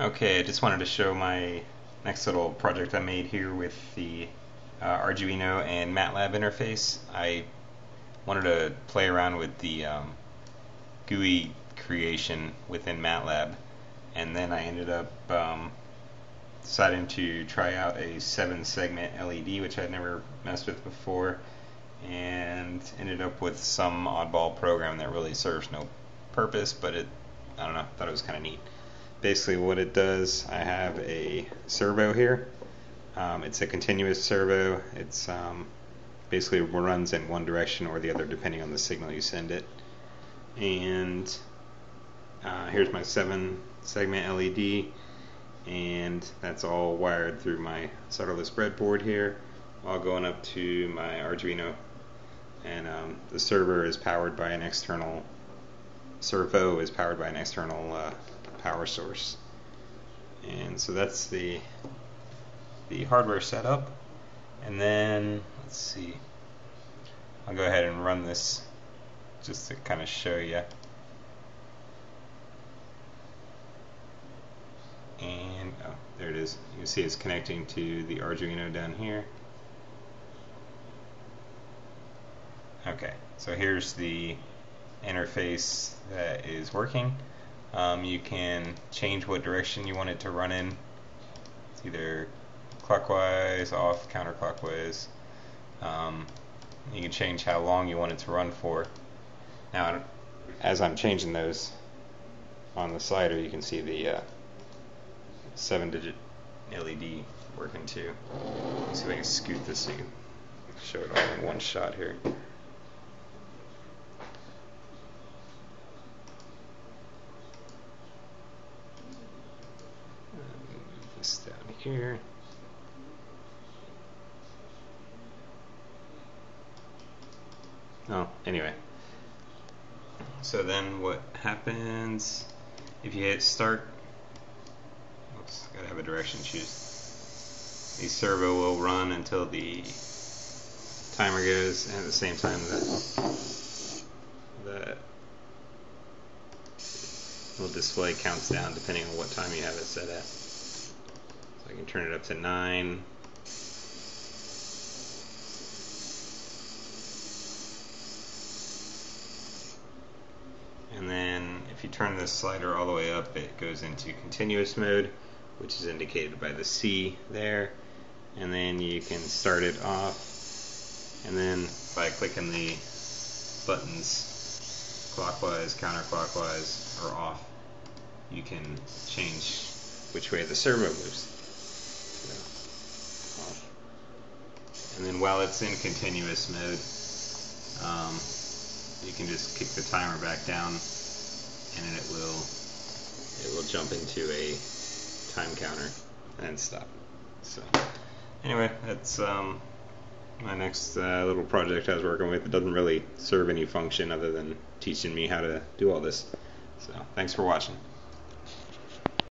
Okay, I just wanted to show my next little project I made here with the Arduino and MATLAB interface. I wanted to play around with the GUI creation within MATLAB, and then I ended up deciding to try out a 7-segment LED, which I'd never messed with before, and ended up with some oddball program that really serves no purpose, but I don't know, thought it was kind of neat. Basically what it does, I have a servo here. It's a continuous servo. It's basically runs in one direction or the other depending on the signal you send it. And here's my 7-segment LED, and that's all wired through my solderless breadboard here, all going up to my Arduino. And the server is powered by an external servo is powered by an external power source. And so that's the hardware setup. And then let's see, I'll go ahead and run this just to kind of show you. And oh, there it is. You can see it's connecting to the Arduino down here. Okay, so here's the interface that is working. You can change what direction you want it to run in. It's either clockwise, off, counterclockwise. You can change how long you want it to run for. Now, as I'm changing those on the slider, you can see the 7-digit LED working too. Let's see if I can scoot this so you can show it all in one shot here. This down here. Oh, anyway. So then what happens if you hit start? Oops, gotta have a direction choose. The servo will run until the timer goes, and at the same time that little display counts down depending on what time you have it set at. So I can turn it up to 9. And then if you turn this slider all the way up, it goes into continuous mode, which is indicated by the C there. And then you can start it off. And then by clicking the buttons clockwise, counterclockwise, or off, you can change which way the servo moves. And then while it's in continuous mode, you can just kick the timer back down, and it will jump into a time counter and stop. So anyway, that's my next little project I was working with. It doesn't really serve any function other than teaching me how to do all this. So thanks for watching.